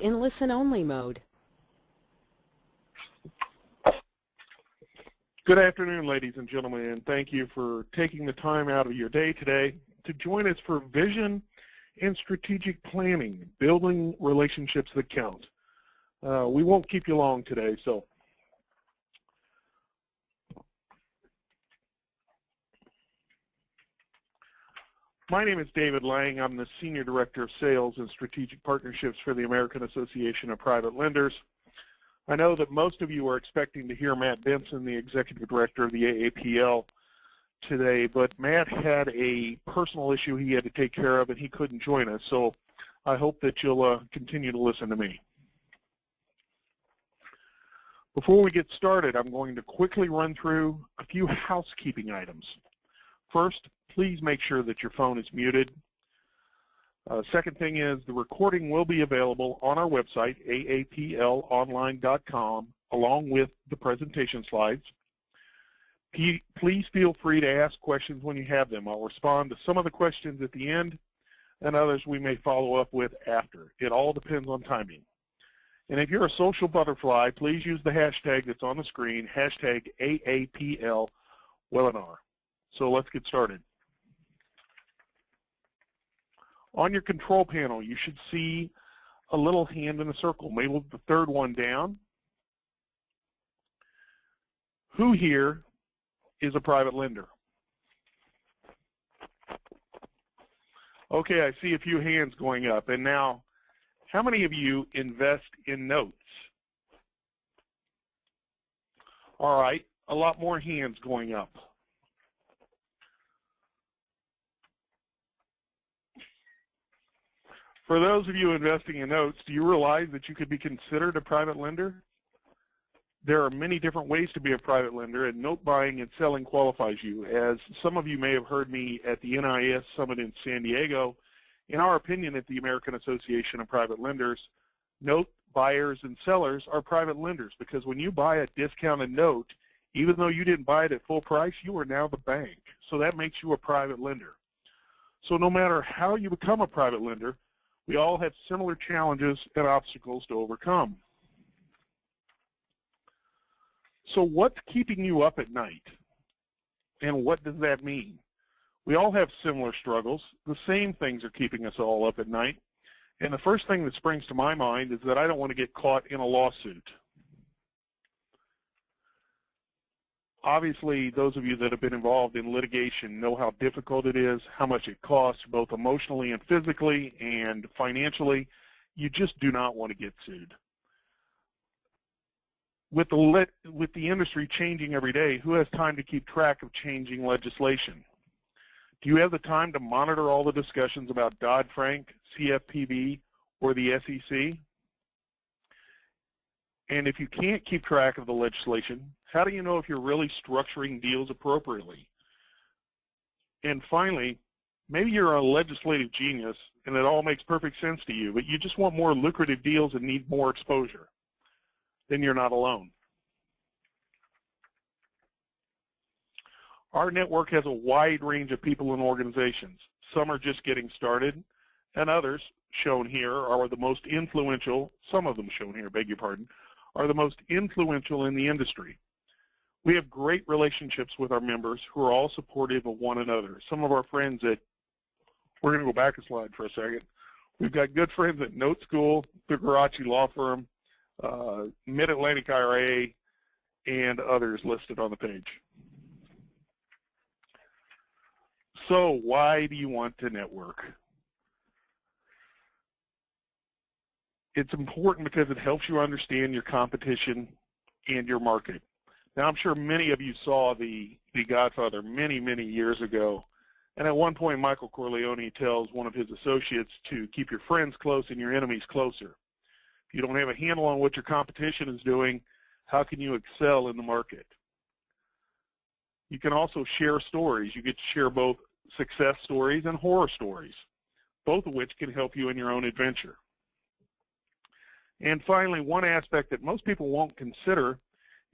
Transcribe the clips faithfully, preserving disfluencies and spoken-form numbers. in listen-only mode. Good afternoon, ladies and gentlemen, and thank you for taking the time out of your day today to join us for Vision and Strategic Planning, Building Relationships That Count. Uh, we won't keep you long today, so. My name is David Lang. I'm the Senior Director of Sales and Strategic Partnerships for the American Association of Private Lenders. I know that most of you are expecting to hear Matt Benson, the Executive Director of the A A P L, today, but Matt had a personal issue he had to take care of and he couldn't join us, so I hope that you'll uh, continue to listen to me. Before we get started, I'm going to quickly run through a few housekeeping items. First, please make sure that your phone is muted. Uh, second thing is the recording will be available on our website, A A P L online dot com, along with the presentation slides. P- please feel free to ask questions when you have them. I'll respond to some of the questions at the end and others we may follow up with after. It all depends on timing. And if you're a social butterfly, please use the hashtag that's on the screen, hashtag A A P L webinar. So let's get started. On your control panel, you should see a little hand in a circle, maybe the third one down. Who here is a private lender? Okay, I see a few hands going up. And now, how many of you invest in notes? All right, a lot more hands going up. For those of you investing in notes, do you realize that you could be considered a private lender? There are many different ways to be a private lender, and note buying and selling qualifies you. As some of you may have heard me at the N I S Summit in San Diego, in our opinion at the American Association of Private Lenders, note buyers and sellers are private lenders because when you buy a discounted note, even though you didn't buy it at full price, you are now the bank. So that makes you a private lender. So no matter how you become a private lender, we all have similar challenges and obstacles to overcome. So what's keeping you up at night? And what does that mean? We all have similar struggles. The same things are keeping us all up at night. And the first thing that springs to my mind is that I don't want to get caught in a lawsuit. Obviously, those of you that have been involved in litigation know how difficult it is, how much it costs, both emotionally and physically and financially. You just do not want to get sued. With the, lit, with the industry changing every day, who has time to keep track of changing legislation? Do you have the time to monitor all the discussions about Dodd-Frank, C F P B, or the S E C? And if you can't keep track of the legislation, how do you know if you're really structuring deals appropriately? And finally, maybe you're a legislative genius and it all makes perfect sense to you, but you just want more lucrative deals and need more exposure. Then you're not alone. Our network has a wide range of people and organizations. Some are just getting started, and others, shown here, are the most influential, some of them shown here, beg your pardon, are the most influential in the industry. We have great relationships with our members who are all supportive of one another. Some of our friends at, we're gonna go back a slide for a second. We've got good friends at Note School, the Garachi Law Firm, uh, Mid-Atlantic I R A, and others listed on the page. So why do you want to network? It's important because it helps you understand your competition and your market. Now, I'm sure many of you saw the, the Godfather many, many years ago, and at one point Michael Corleone tells one of his associates to keep your friends close and your enemies closer. If you don't have a handle on what your competition is doing, how can you excel in the market? You can also share stories. You get to share both success stories and horror stories, both of which can help you in your own adventure. And finally, one aspect that most people won't consider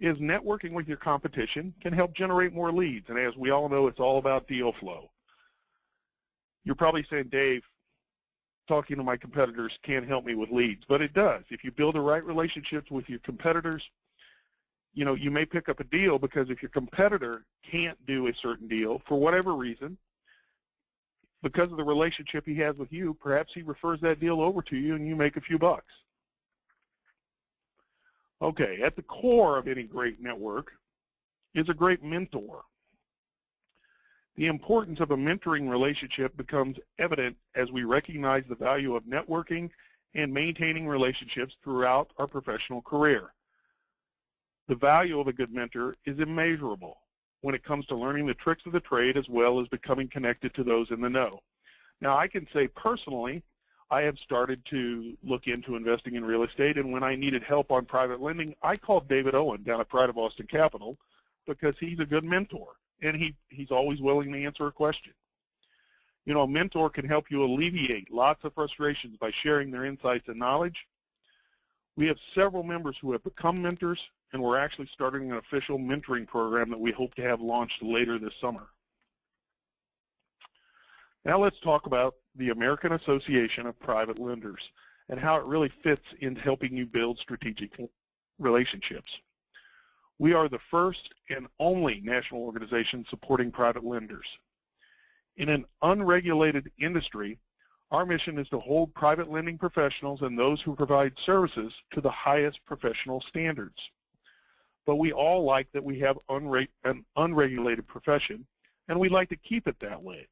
is networking with your competition can help generate more leads. And as we all know, it's all about deal flow. You're probably saying, Dave, talking to my competitors can't help me with leads, but it does. If you build the right relationships with your competitors, you know, you may pick up a deal, because if your competitor can't do a certain deal for whatever reason, because of the relationship he has with you, perhaps he refers that deal over to you and you make a few bucks. Okay, at the core of any great network is a great mentor. The importance of a mentoring relationship becomes evident as we recognize the value of networking and maintaining relationships throughout our professional career. The value of a good mentor is immeasurable when it comes to learning the tricks of the trade as well as becoming connected to those in the know. Now, I can say personally, I have started to look into investing in real estate, and when I needed help on private lending, I called David Owen down at Pride of Austin Capital, because he's a good mentor. And he, he's always willing to answer a question. You know, a mentor can help you alleviate lots of frustrations by sharing their insights and knowledge. We have several members who have become mentors, and we're actually starting an official mentoring program that we hope to have launched later this summer. Now let's talk about the American Association of Private Lenders and how it really fits in helping you build strategic relationships. We are the first and only national organization supporting private lenders. In an unregulated industry, our mission is to hold private lending professionals and those who provide services to the highest professional standards. But we all like that we have unre- an unregulated profession, and we like to keep it that way.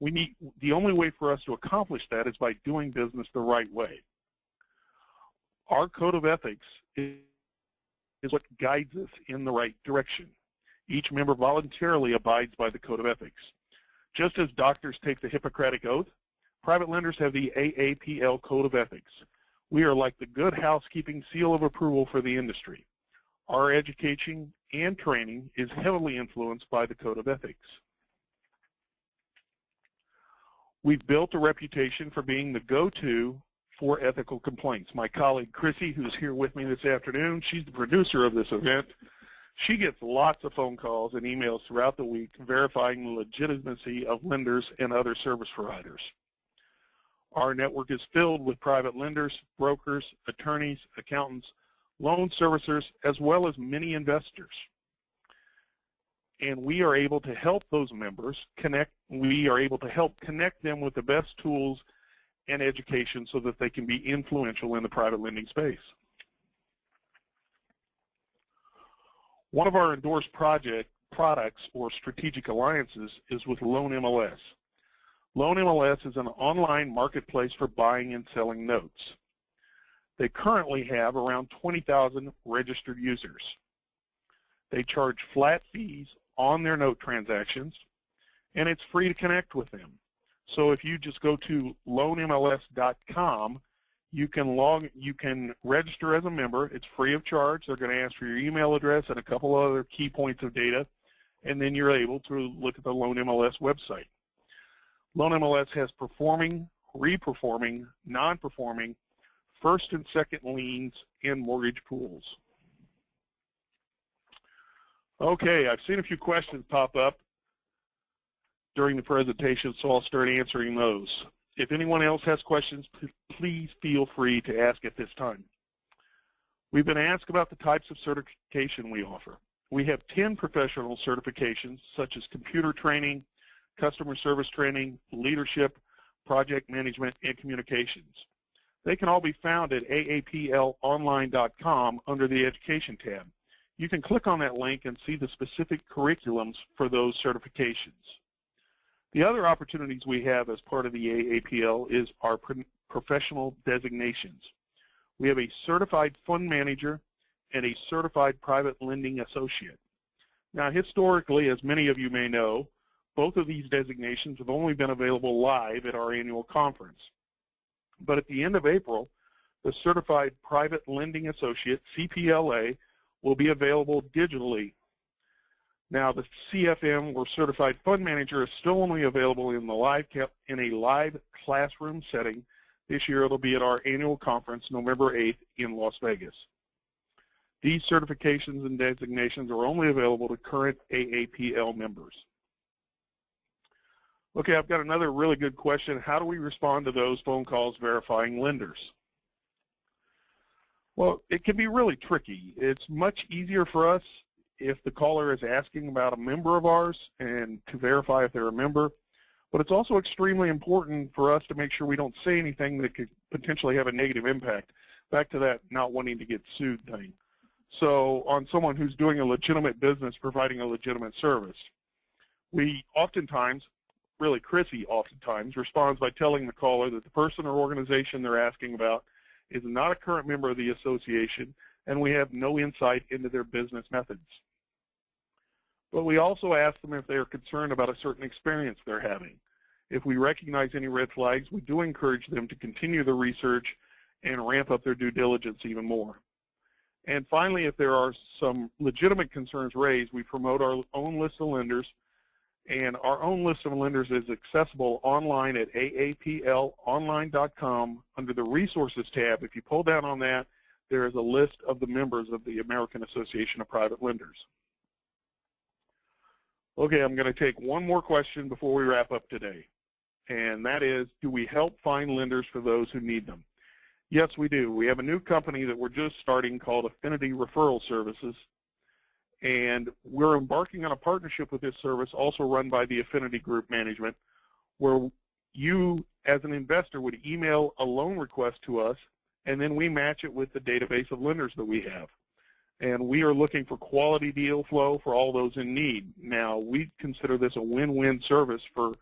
We need, the only way for us to accomplish that is by doing business the right way. Our code of ethics is is what guides us in the right direction. Each member voluntarily abides by the code of ethics. Just as doctors take the Hippocratic Oath, private lenders have the A A P L code of ethics. We are like the good housekeeping seal of approval for the industry. Our education and training is heavily influenced by the code of ethics. We've built a reputation for being the go-to for ethical complaints. My colleague Chrissy, who's here with me this afternoon, she's the producer of this event. She gets lots of phone calls and emails throughout the week verifying the legitimacy of lenders and other service providers. Our network is filled with private lenders, brokers, attorneys, accountants, loan servicers, as well as many investors. And we are able to help those members connect, we are able to help connect them with the best tools and education so that they can be influential in the private lending space. One of our endorsed project products or strategic alliances is with LoanMLS. LoanMLS is an online marketplace for buying and selling notes. They currently have around twenty thousand registered users. They charge flat fees on their note transactions, and it's free to connect with them. So if you just go to loan M L S dot com, you can log, you can register as a member. It's free of charge. They're going to ask for your email address and a couple other key points of data, and then you're able to look at the LoanMLS website. LoanMLS has performing, reperforming, non-performing, first and second liens, and mortgage pools. Okay, I've seen a few questions pop up during the presentation, so I'll start answering those. If anyone else has questions, please feel free to ask at this time. We've been asked about the types of certification we offer. We have ten professional certifications, such as computer training, customer service training, leadership, project management, and communications. They can all be found at A A P L online dot com under the Education tab. You can click on that link and see the specific curriculums for those certifications. The other opportunities we have as part of the A A P L is our professional designations. We have a certified fund manager and a certified private lending associate. Now, historically, as many of you may know, both of these designations have only been available live at our annual conference. But at the end of April, the certified private lending associate, C P L A, will be available digitally. Now, the C F M, or Certified Fund Manager, is still only available in, the live in a live classroom setting. This year, it'll be at our annual conference, November eighth, in Las Vegas. These certifications and designations are only available to current A A P L members. Okay, I've got another really good question. How do we respond to those phone calls verifying lenders? Well, it can be really tricky. It's much easier for us if the caller is asking about a member of ours and to verify if they're a member, but it's also extremely important for us to make sure we don't say anything that could potentially have a negative impact. Back to that not wanting to get sued thing. So on someone who's doing a legitimate business, providing a legitimate service, we oftentimes, really Chrissy oftentimes, responds by telling the caller that the person or organization they're asking about is not a current member of the association, and we have no insight into their business methods. But we also ask them if they are concerned about a certain experience they're having. If we recognize any red flags, we do encourage them to continue the research and ramp up their due diligence even more. And finally, if there are some legitimate concerns raised, we promote our own list of lenders, and our own list of lenders is accessible online at A A P L online dot com under the Resources tab. If you pull down on that, there is a list of the members of the American Association of Private Lenders. Okay, I'm going to take one more question before we wrap up today, and that is, do we help find lenders for those who need them? Yes, we do. We have a new company that we're just starting called Affinity Referral Services, and we're embarking on a partnership with this service also run by the Affinity Group Management, where you as an investor would email a loan request to us, and then we match it with the database of lenders that we have. And we are looking for quality deal flow for all those in need. Now, we consider this a win-win service for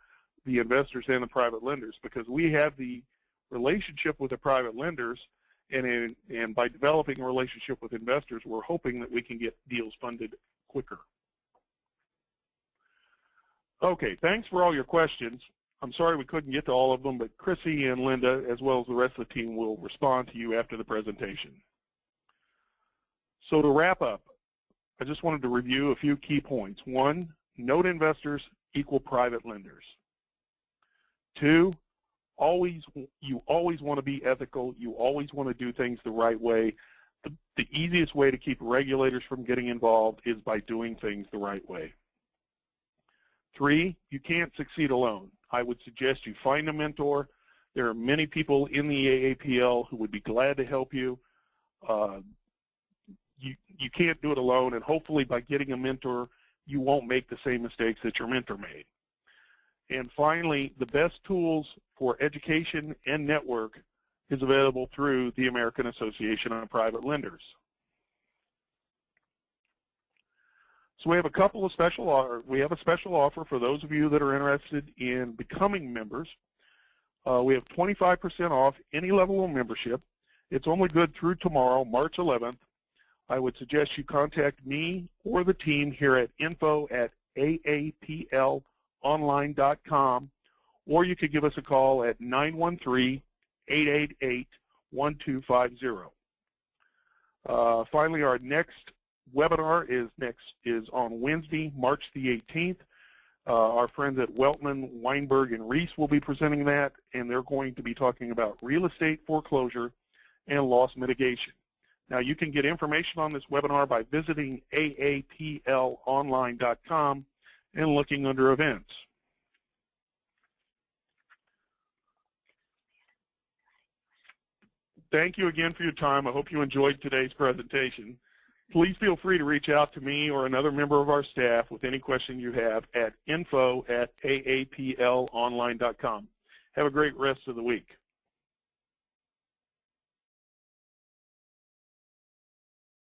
the investors and the private lenders, because we have the relationship with the private lenders, and, in, and by developing a relationship with investors, we're hoping that we can get deals funded quicker. Okay, thanks for all your questions. I'm sorry we couldn't get to all of them, but Chrissy and Linda, as well as the rest of the team, will respond to you after the presentation. So to wrap up, I just wanted to review a few key points. One, note investors equal private lenders. Two, Always, you always want to be ethical. You always want to do things the right way. The, the easiest way to keep regulators from getting involved is by doing things the right way. Three, you can't succeed alone. I would suggest you find a mentor. There are many people in the A A P L who would be glad to help you. Uh, you, you can't do it alone, and hopefully by getting a mentor, you won't make the same mistakes that your mentor made. And finally, the best tools for education and network is available through the American Association of Private Lenders. So we have a couple of special, we have a special offer for those of you that are interested in becoming members. Uh, we have twenty-five percent off any level of membership. It's only good through tomorrow, March eleventh. I would suggest you contact me or the team here at info at A A P L online dot com, or you could give us a call at nine one three, eight eight eight, one two five zero. Uh, finally, our next webinar is next is on Wednesday, March the eighteenth. Uh, our friends at Weltman, Weinberg and Reese will be presenting that, and they're going to be talking about real estate foreclosure and loss mitigation. Now, you can get information on this webinar by visiting A A P L online dot com and looking under events. Thank you again for your time. I hope you enjoyed today's presentation. Please feel free to reach out to me or another member of our staff with any question you have at info at A A P L online dot com. Have a great rest of the week.